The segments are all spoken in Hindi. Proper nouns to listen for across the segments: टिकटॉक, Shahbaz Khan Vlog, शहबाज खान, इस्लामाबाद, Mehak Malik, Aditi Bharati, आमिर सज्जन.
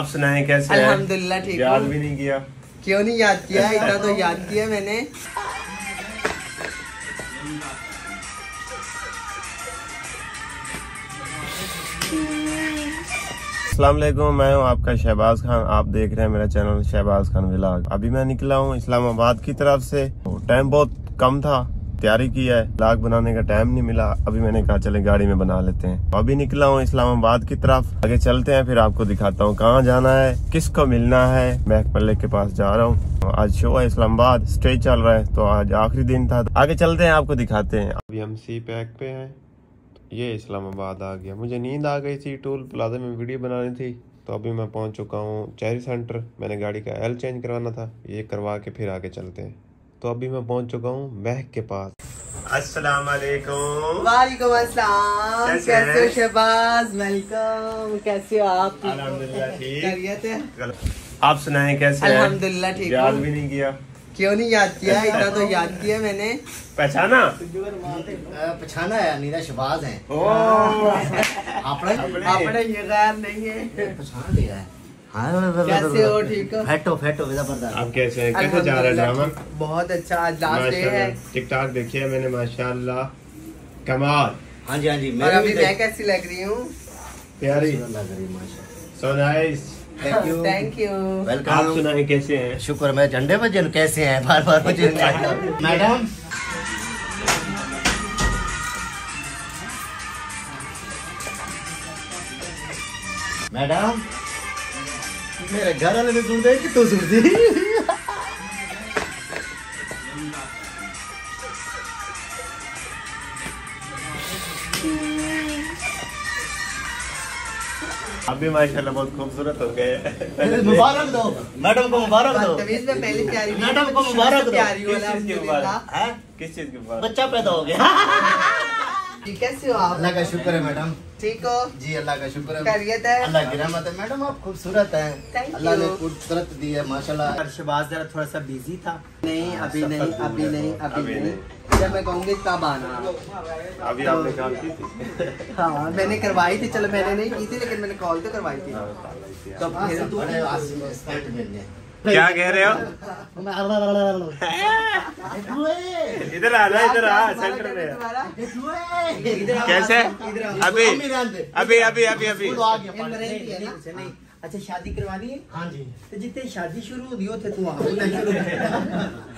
आप सुनाएं कैसे? अल्हम्दुलिल्लाह ठीक। याद भी नहीं किया? क्यों नहीं याद किया, इतना तो याद किया मैंने। अस्सलाम वालेकुम, मैं हूं आपका शहबाज खान। आप देख रहे हैं मेरा चैनल शहबाज खान व्लॉग। अभी मैं निकला हूं इस्लामाबाद की तरफ से। टाइम बहुत कम था, तैयारी की है, ब्लॉग बनाने का टाइम नहीं मिला। अभी मैंने कहा चले गाड़ी में बना लेते हैं। अभी निकला हूँ इस्लामाबाद की तरफ, आगे चलते हैं, फिर आपको दिखाता हूँ कहाँ जाना है, किसको मिलना है। महकमल्ले के पास जा रहा हूँ, आज शो है इस्लामाबाद, स्टेज चल रहा है, तो आज आखिरी दिन था। आगे चलते हैं, आपको दिखाते हैं। अभी हम सी पैक पे है, ये इस्लामाबाद आ गया। मुझे नींद आ गई थी, टोल प्लाजा में वीडियो बनानी थी, तो अभी मैं पहुँच चुका हूँ चेरी सेंटर। मैंने गाड़ी का एल चेंज करवाना था, ये करवा के फिर आगे चलते हैं। तो अभी मैं पहुंच चुका हूँ महक के पास। अस्सलाम वालेकुम। वालेकुम अस्सलाम। कैसे हो शहबाज? वेलकम। कैसे हो आप? अल्हम्दुलिल्लाह ठीक। आप सुनाएं कैसे? अल्हम्दुलिल्लाह ठीक। याद भी नहीं किया? क्यों नहीं याद किया, इतना तो याद किया मैंने। पहचाना? पहचाना है, नीरा शहबाज है। आपने ये गैर नहीं है, पहचान लिया है। कैसे हो? ठीक हो? फेटो आप कैसे हैं? कैसे जा रहा है ड्रामा? बहुत अच्छा, आज लास्ट डे है। टिकटॉक देखी है मैंने, माशाल्लाह कमाल। हाँ जी हाँ जी। मैं अभी मैं कैसी लग रही हूँ? प्यारी लग रही, माशाल्लाह। So nice, thank you. Welcome. आप सुनाए कैसे हैं? शुक्र मैं झंडे भजन। कैसे हैं? बार बार भजन मैडम। मैडम मेरे घर वाले ने सुन दे कि तू सुनती। अभी माशाल्लाह बहुत खूबसूरत हो गए। मुबारक दो मैडम को, मुबारक दो मैडम को, मुबारक दो। किस चीज की मुबारक? बच्चा पैदा हो गया। कैसे हो आप? अल्लाह का शुक्र है मैडम। ठीक हो जी? अल्लाह का शुक्र है, खैरियत है, अल्लाह की रहमत है। मैडम आप खूबसूरत हैं, अल्लाह ने खूबसूरत दी है माशाल्लाह। शहबाज जरा थोड़ा सा बिजी था। नहीं अभी नहीं, अभी नहीं, अभी नहीं, जब मैं कहूँगी तब आना। अभी आपने काम की थी? हाँ मैंने करवाई थी, चलो मैंने नहीं की थी लेकिन मैंने कॉल तो करवाई थी। तो क्या कह रहे हो? इधर आ रहा, इधर आ सेंटर में। कैसे? अभी अभी अभी अभी अभी अच्छा शादी करवानी है? हाँ जी। तो जितने शादी शुरू होती हो थे तू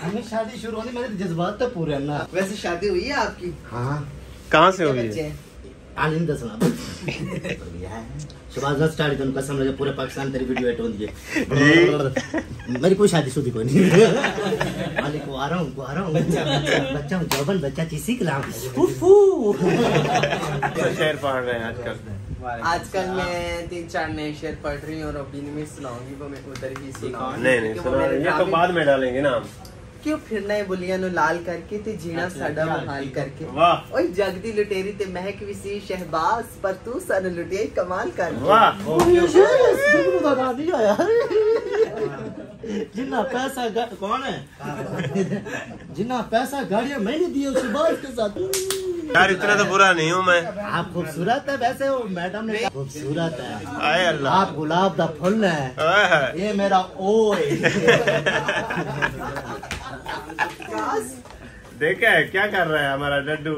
हमें शादी शुरू होने मेरे जज्बात तो पूरे ना। वैसे शादी हुई है आपकी? हाँ। कहाँ से हुई है? आनंद दसवा शहबाज स्टार्ट उनका समझ लो पूरे पाकिस्तान तेरी वीडियो एट होंगी। मेरी कोई शादी शुदी कोई नहीं। मालिक को आ रहा हूँ, आ रहा हूँ, बच्चा जौबन बच्चा चीसी कलाम फूफू। शेर पढ़ रहे हैं आजकल? आजकल मैं 3-4 नए शेर पढ़ रही हूँ और अभी में सुनाऊंगी, वो मैं उधर ही सीखा। नहीं ये तो बाद में डालेंगे ना। क्यों फिरना है बुलिया नु लाल करके ते जीना साडा बहाल करके। ओए जग दी लुटेरी ते महक भी सी शहबाज, पर तू सानू लुटिया कमाल करके। वाह जिन्ना पैसा कौन है? जिन्ना पैसा गाड़ियां मैंने दी उस शहबाज के साथ। यार इतना तो बुरा नहीं हूँ मैं। आप खूबसूरत है वैसे, वो मैडम ने खूबसूरत है। अल्लाह आप गुलाब दा फुल है, ये मेरा ओए। देखा है क्या कर रहा है हमारा डड्डू?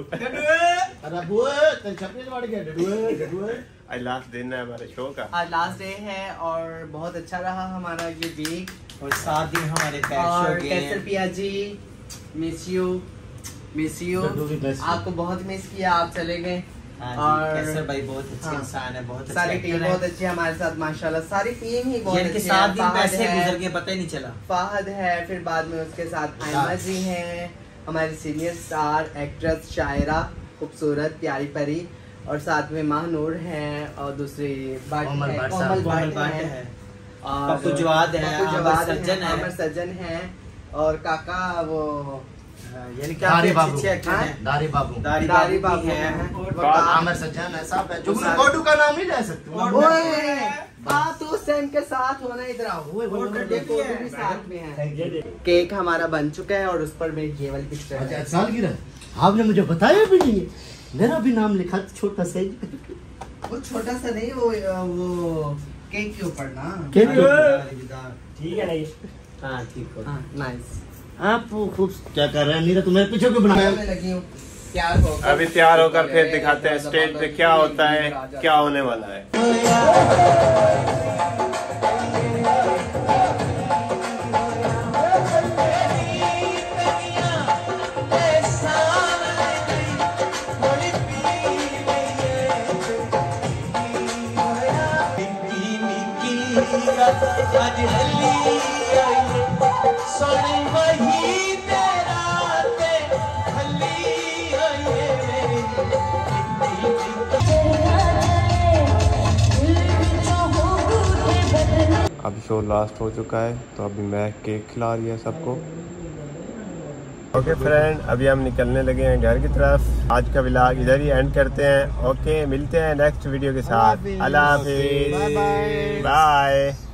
आज लास्ट दिन है हमारे शो का, आज लास्ट डे है और बहुत अच्छा रहा हमारा ये वीक। और 7 दिन हमारे और कैसे Piya ji? Miss you, miss you, आपको बहुत मिस किया, आप चले गए। और कैसर भाई बहुत अच्छे इंसान है, बहुत सारी टीम बहुत अच्छी है हमारे साथ माशाल्लाह। सारी टीम ही बहुत अच्छी है। 7 दिन पैसे गुजर के पता ही नहीं चला। फाहद है, फिर बाद में उसके साथ आयमा जी हैं, हमारी सीनियर स्टार एक्ट्रेस शायरा, खूबसूरत प्यारी परी, और साथ में महानूर हैं, और दूसरी अमर सज्जन है, और काका वो यानी दारी बाबू आमिर सज्जन है, सब है। जुगनू कोडू का नाम ही ले सकते हो। ओए बात उस टाइम के साथ होना, इधर आओ। कोडू भी साथ में है। केक हमारा बन चुका है और उस पर मेरी ये वाली पिक्चर है। सालगिरह आपने मुझे बताया भी नहीं, मेरा भी नाम लिखा छोटा सा। वो छोटा सा नहीं, वो केक के ऊपर ना, ठीक है ना? ठीक हो, नाइस। आप खूब क्या कर रहे हैं नीरा, तुम्हें पीछे क्यों बनाया? अभी तैयार होकर फिर दिखाते हैं स्टेज पे क्या होता है, क्या होने वाला है। अभी शो लास्ट हो चुका है, तो अभी मैं केक खिला रही है सबको। ओके फ्रेंड, अभी हम निकलने लगे हैं घर की तरफ। आज का व्लॉग इधर ही एंड करते हैं। ओके, मिलते हैं नेक्स्ट वीडियो के साथ। अल्लाह हाफिज़, बाय बाय।